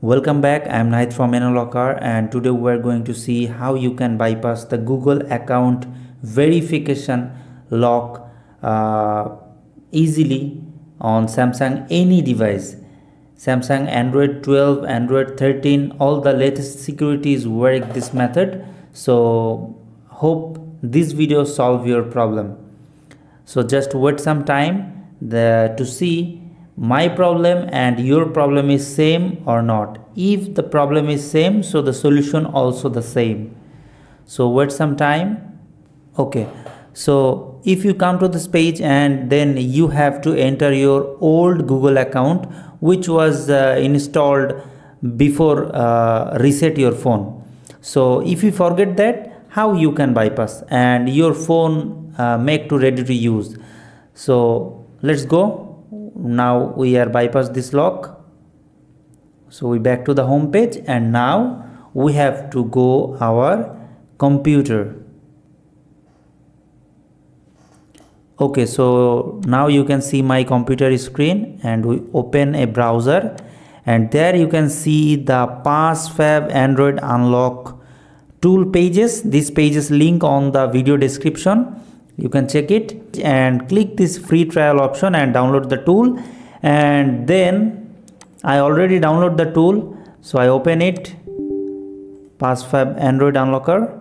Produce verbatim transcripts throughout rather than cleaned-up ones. Welcome back, I am Nahid from N Unlocker, and today we are going to see how you can bypass the Google account verification lock uh, easily on Samsung any device. Samsung Android twelve, Android thirteen, all the latest securities work this method. So hope this video solve your problem. So just wait some time the, to see my problem and your problem is same or not. If the problem is same, so the solution also the same. So wait some time. Okay, so if you come to this page and then you have to enter your old Google account which was uh, installed before uh, reset your phone. So if you forget that, how you can bypass and your phone uh, make to ready to use. So let's go. Now we are bypass this lock, so we back to the home page, and now we have to go our computer. Okay, so now you can see my computer screen, and we open a browser, and there you can see the PassFab Android Unlock tool pages. This pages link on the video description. You can check it and click this free trial option and download the tool. And then I already download the tool, so I open it, PassFab Android Unlocker.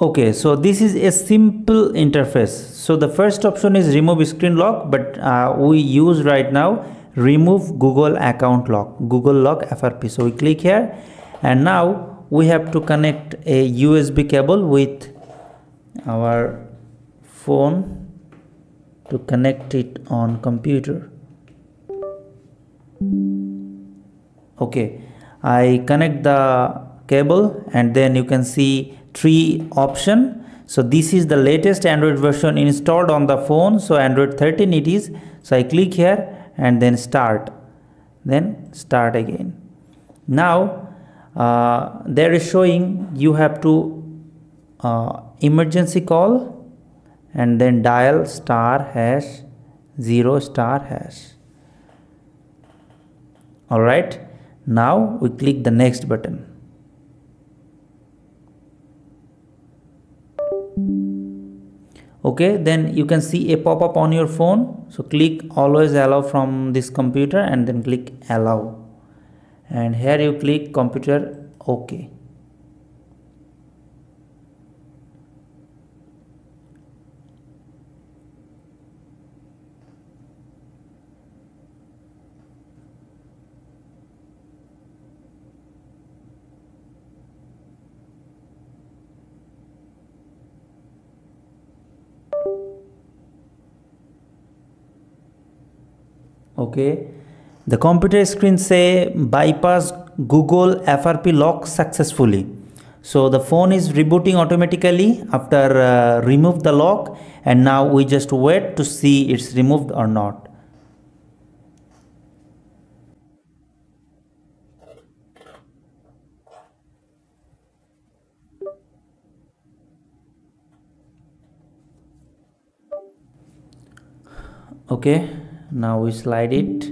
Okay, so this is a simple interface. So the first option is remove screen lock, but uh, we use right now remove Google account lock, Google lock F R P. So we click here, and now we have to connect a U S B cable with our phone to connect it on computer. Okay, I connect the cable, and then you can see three option. So this is the latest Android version installed on the phone, so Android thirteen it is. So I click here and then start, then start again. Now uh, there is showing you have to uh, emergency call and then dial star hash zero star hash. All right, now we click the next button. Okay, then you can see a pop-up on your phone, so click always allow from this computer and then click allow, and here you click computer OK. Okay, the computer screen say bypass Google F R P lock successfully. So the phone is rebooting automatically after uh, remove the lock, and now we just wait to see it's removed or not. Okay, now we slide it,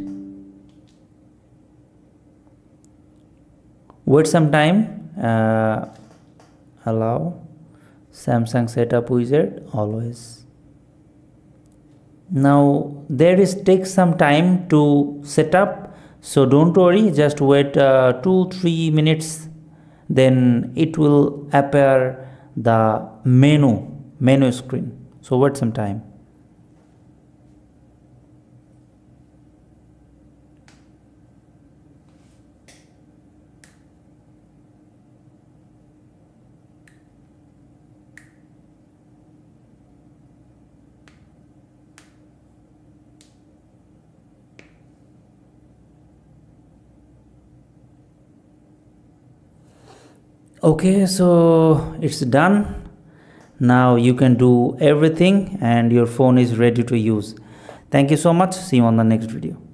wait some time, uh, allow Samsung setup wizard always. Now there is take some time to set up, so don't worry, just wait uh, two three minutes, then it will appear the menu menu screen, so wait some time. Okay, so it's done. Now you can do everything and your phone is ready to use. Thank you so much. See you on the next video.